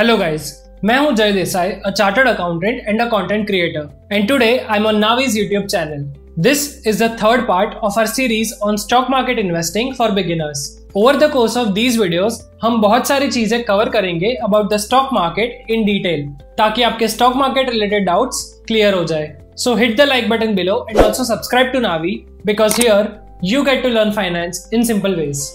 Hello guys, मैं हूं जय Desai, a chartered accountant and a content creator, and today I'm on Navi's YouTube channel. This is the third part of our series on stock market investing for beginners. Over the course of these videos, हम बहुत सारी चीजें cover करेंगे about the stock market in detail, ताकि आपके stock market related doubts clear हो जाए. So hit the like button below and also subscribe to Navi because here you get to learn finance in simple ways.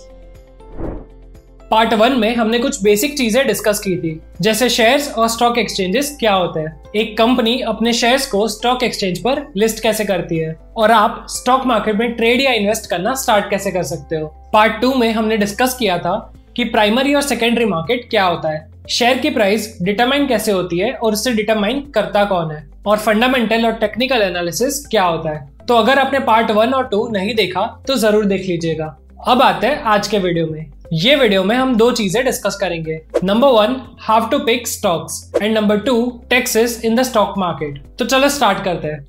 Part one में हमने कुछ basic चीजें discuss की थी, जैसे शेयर्स और स्टॉक एक्सचेंजेस क्या होते हैं, एक कंपनी अपने शेयर्स को स्टॉक एक्सचेंज पर लिस्ट कैसे करती है और आप स्टॉक मार्केट में ट्रेड या इन्वेस्ट करना स्टार्ट कैसे कर सकते हो। पार्ट टू में हमने डिस्कस किया था कि प्राइमरी और सेकेंडरी मार्केट क्या होता है, शेयर की प्राइस डिटरमाइन कैसे होती है और उससे डिटरमाइन करता कौन है, और फंडामेंटल और टेक्निकल एनालिसिस क्या होता है। तो अगर आपने पार्ट वन और टू नहीं देखा तो जरूर देख लीजिएगा। अब आते हैं आज के वीडियो में। ये वीडियो में हम दो चीजें डिस्कस करेंगे, number one how to pick stocks and number two taxes in the stock market. तो चलो स्टार्ट करते हैं।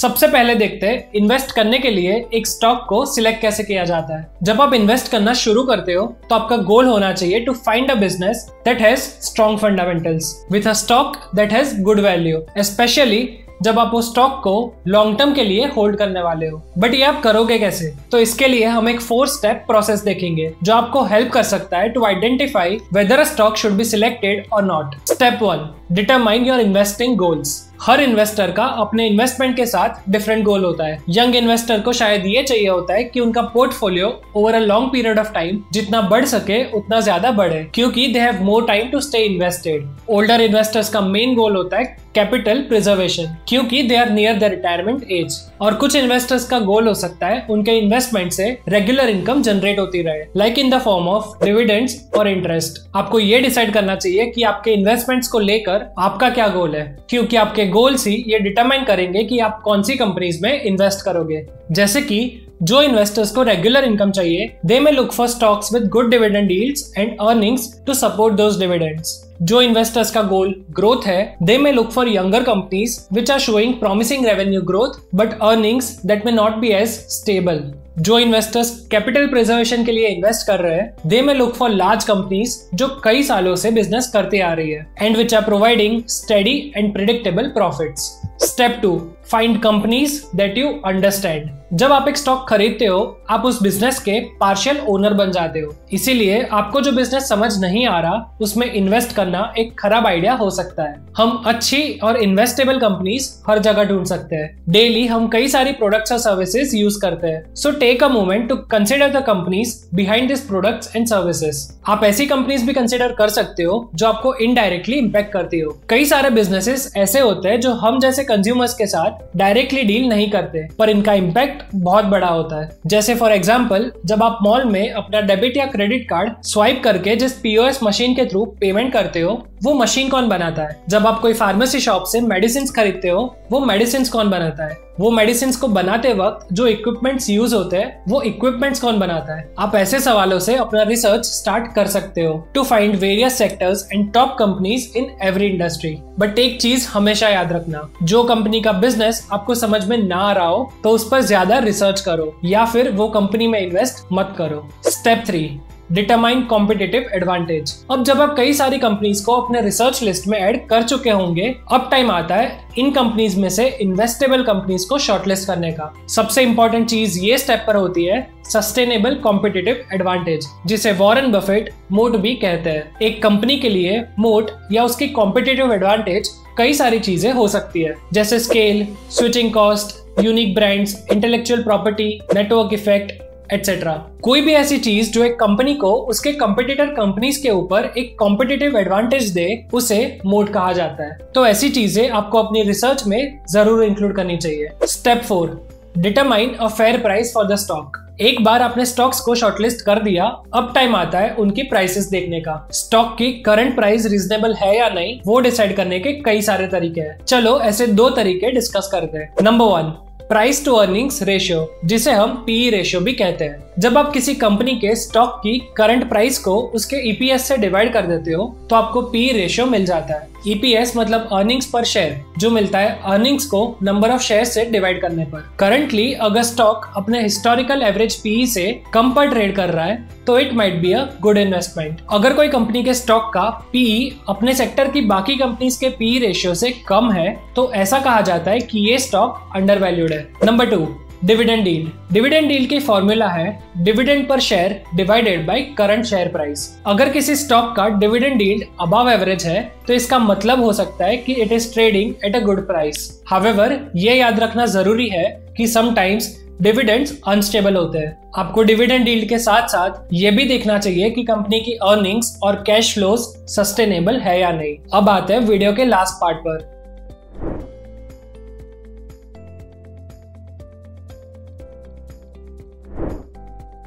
सबसे पहले देखते हैं इन्वेस्ट करने के लिए एक स्टॉक को सिलेक्ट कैसे किया जाता है। जब आप इन्वेस्ट करना शुरू करते हो तो आपका गोल होना चाहिए to find a business that has strong fundamentals with a stock that has good value, specially जब आप उस स्टॉक को लॉन्ग टर्म के लिए होल्ड करने वाले हो। बट ये आप करोगे कैसे, तो इसके लिए हम एक 4-स्टेप प्रोसेस देखेंगे जो आपको हेल्प कर सकता है to identify whether a stock should be selected और not. Step one, determine your investing goals. हर इन्वेस्टर का अपने इन्वेस्टमेंट के साथ डिफरेंट गोल होता है। यंग इन्वेस्टर को शायद ये चाहिए होता है कि उनका portfolio over a long period of time जितना बढ़ सके उतना ज्यादा बढ़े, क्योंकि they have more time to stay invested. Older investors का मेन गोल होता है कैपिटल प्रिजर्वेशन, क्योंकि they are near the retirement age. और कुछ इन्वेस्टर्स का गोल हो सकता है उनके इन्वेस्टमेंट से रेगुलर इनकम जनरेट होती रहे, like in the form of dividends और इंटरेस्ट। आपको ये डिसाइड करना चाहिए कि आपके इन्वेस्टमेंट्स को लेकर आपका क्या गोल है, क्योंकि आपके गोल्स ही ये डिटरमाइन करेंगे कि आप कौन सी कंपनीज में इन्वेस्ट करोगे। जैसे कि जो इन्वेस्टर्स को रेगुलर इनकम चाहिए, they may look for stocks with good dividend yields and earnings to support those dividends. जो इन्वेस्टर्स का गोल ग्रोथ है, they may look for younger companies which are showing promising revenue growth but earnings that may not be as stable. जो investors capital preservation के लिए invest कर रहे हैं, they may look for large companies जो कई सालों से बिजनेस करते आ रही है and which are providing steady and predictable profits. Step two, find companies that you understand. जब आप एक स्टॉक खरीदते हो, आप उस बिजनेस के पार्शियल ओनर बन जाते हो, इसीलिए आपको जो बिजनेस समझ नहीं आ रहा उसमें इन्वेस्ट करना एक खराब आइडिया हो सकता है। हम अच्छी और इन्वेस्टेबल कंपनीज हर जगह ढूंढ सकते हैं। डेली हम कई सारी प्रोडक्ट्स और सर्विसेज यूज करते हैं, so take a moment to consider the companies behind this products and services. आप ऐसी कंपनीज भी कंसिडर कर सकते हो जो आपको इनडायरेक्टली इम्पैक्ट करती हो। कई सारे बिजनेसेस ऐसे होते हैं जो हम जैसे कंज्यूमर्स के साथ डायरेक्टली डील नहीं करते, पर इनका इम्पैक्ट बहुत बड़ा होता है। जैसे फॉर एग्जांपल, जब आप मॉल में अपना डेबिट या क्रेडिट कार्ड स्वाइप करके जिस पीओएस मशीन के थ्रू पेमेंट करते हो, वो मशीन कौन बनाता है? जब आप कोई फार्मेसी शॉप से मेडिसिन खरीदते हो, वो मेडिसिन कौन बनाता है? वो मेडिसिन को बनाते वक्त जो इक्विपमेंट्स यूज होते हैं, वो इक्विपमेंट्स कौन बनाता है? आप ऐसे सवालों से अपना रिसर्च स्टार्ट कर सकते हो to find various sectors and top companies in every industry. But एक चीज हमेशा याद रखना, जो कंपनी का बिजनेस आपको समझ में ना आ रहा हो तो उस पर ज्यादा रिसर्च करो या फिर वो कंपनी में इन्वेस्ट मत करो। Step three, determine competitive advantage. अब जब आप कई सारी कंपनीज को अपने रिसर्च लिस्ट में ऐड कर चुके होंगे, अब टाइम आता है इन कंपनीज में से इन्वेस्टेबल कंपनीज को शॉर्टलिस्ट करने का। सबसे इंपॉर्टेंट चीज ये स्टेप पर होती है, सस्टेनेबल कॉम्पिटिटिव एडवांटेज, जिसे वॉरेन बफेट मोट भी कहते हैं। एक कंपनी के लिए मोट या उसकी कॉम्पिटिटिव एडवांटेज कई सारी चीजें हो सकती है, जैसे scale, switching cost, unique brands, intellectual property, network effect etcetera. कोई भी ऐसी चीज जो एक कंपनी को उसके कंपटीटर कंपनीज के ऊपर एक कॉम्पिटिटिव एडवांटेज दे, उसे मोट कहा जाता है। तो ऐसी चीजें आपको अपनी रिसर्च में जरूर इंक्लूड करनी चाहिए। Step four, determine a fair price for the stock. एक बार आपने स्टॉक्स को शॉर्टलिस्ट कर दिया, अब टाइम आता है उनकी प्राइसेस देखने का। स्टॉक की करंट प्राइस रीजनेबल है या नहीं, वो डिसाइड करने के कई सारे तरीके हैं। चलो ऐसे दो तरीके डिस्कस करते हैं। Number one, price to earnings ratio, जिसे हम पीई रेशियो भी कहते हैं। जब आप किसी कंपनी के स्टॉक की करंट प्राइस को उसके ईपीएस से डिवाइड कर देते हो तो आपको पीई रेशियो मिल जाता है। EPS मतलब अर्निंग्स पर शेयर जो मिलता है अर्निंग्स को नंबर ऑफ शेयर से डिवाइड करने पर। करंटली अगर स्टॉक अपने हिस्टोरिकल एवरेज पीई से कम पर ट्रेड कर रहा है तो it might be a good investment. अगर कोई कंपनी के स्टॉक का पीई अपने सेक्टर की बाकी कंपनीज के पीई रेशियो से कम है तो ऐसा कहा जाता है कि ये स्टॉक अंडर वैल्यूड है। नंबर 2, डिविडेंड डील। डिविडेंड डील की फॉर्मूला है dividend per share divided by current share price. अगर किसी स्टॉक का डिविडेंड डील अबव एवरेज है तो इसका मतलब हो सकता है कि it is trading at a good price. However ये याद रखना जरूरी है कि समटाइम्स डिविडेंड्स अनस्टेबल होते हैं। आपको डिविडेंड डील्ड के साथ साथ ये भी देखना चाहिए कि कंपनी की अर्निंग्स और कैश फ्लोज सस्टेनेबल है या नहीं। अब आते हैं वीडियो के लास्ट पार्ट पर।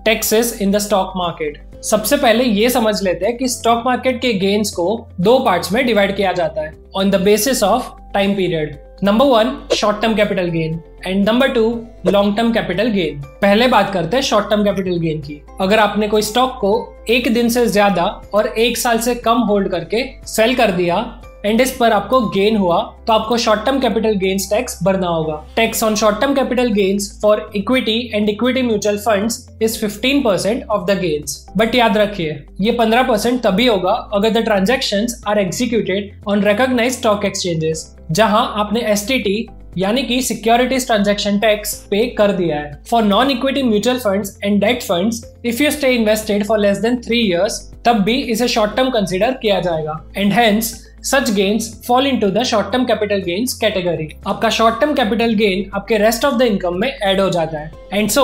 Taxes in the stock market. सबसे पहले ये समझ लेते हैं कि स्टॉक मार्केट के गेन्स को दो पार्ट्स में डिवाइड किया जाता है on the basis of time period. Number 1 short term capital gain and number 2 long term capital gain. पहले बात करते हैं शॉर्ट टर्म कैपिटल गेन की। अगर आपने कोई स्टॉक को एक दिन से ज्यादा और एक साल से कम होल्ड करके सेल कर दिया एंड इस पर आपको गेन हुआ तो आपको short term capital gains tax भरना होगा। Tax on short term capital gains for equity and equity mutual funds is 15% of the gains. But याद रखिए ये 15% तभी होगा अगर the transactions are executed on recognised stock exchanges जहां आपने STT यानी कि सिक्योरिटीज ट्रांजैक्शन टैक्स पे कर दिया है। For non equity mutual funds and debt funds if you stay invested for less than 3 years तब भी इसे शॉर्ट टर्म कंसिडर किया जाएगा and hence Such gains fall into the short term capital gains category. आपका short term capital gain आपके rest of the income में add हो जाता है and so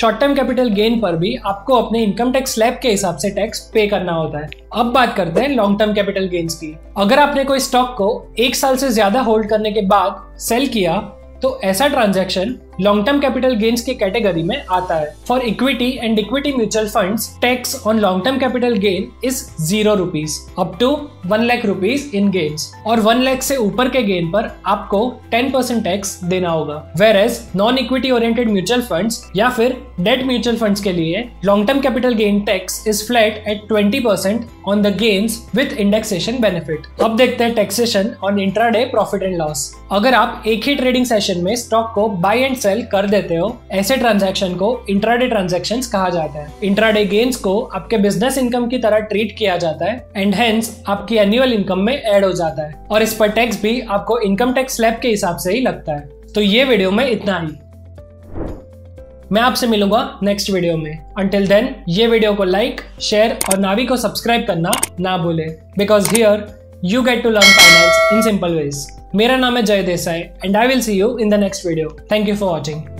short term capital gain पर भी आपको अपने income tax slab के हिसाब से tax pay करना होता है। अब बात करते हैं long term capital gains की। अगर आपने कोई stock को एक साल से ज्यादा hold करने के बाद sell किया तो ऐसा transaction long term capital gains के कैटेगरी में आता है। For equity and equity mutual funds tax on long term capital gain is 0 rupees up to 1 lakh rupees in gains और 1 lakh से ऊपर के गेन पर आपको 10% टैक्स देना होगा। Whereas non equity oriented mutual funds या फिर डेट म्यूचुअल फंड्स के लिए long term capital gain tax is flat at 20% on the gains with indexation benefit. अब देखते हैं taxation on intraday profit and loss. अगर आप एक ही ट्रेडिंग सेशन में स्टॉक को बाय एंड सेल कर देते हो ऐसे ट्रांजैक्शन को इंट्राडे ट्रांजैक्शंस कहा जाता है। इंट्राडे गेन्स को आपके बिजनेस इनकम की तरह ट्रीट किया जाता है एंड हेंस आपकी एनुअल इनकम में ऐड हो जाता है और इस पर टैक्स भी आपको इनकम टैक्स स्लैब के हिसाब से ही लगता है। तो ये वीडियो में इतना ही। मैं आपसे मिलूंगा नेक्स्ट वीडियो में। अंटिल देन ये वीडियो को लाइक शेयर और नावी को सब्सक्राइब करना ना भूले because here You get to learn finance in simple ways. मेरा नाम है Jay Desai and I will see you in the next video. Thank you for watching.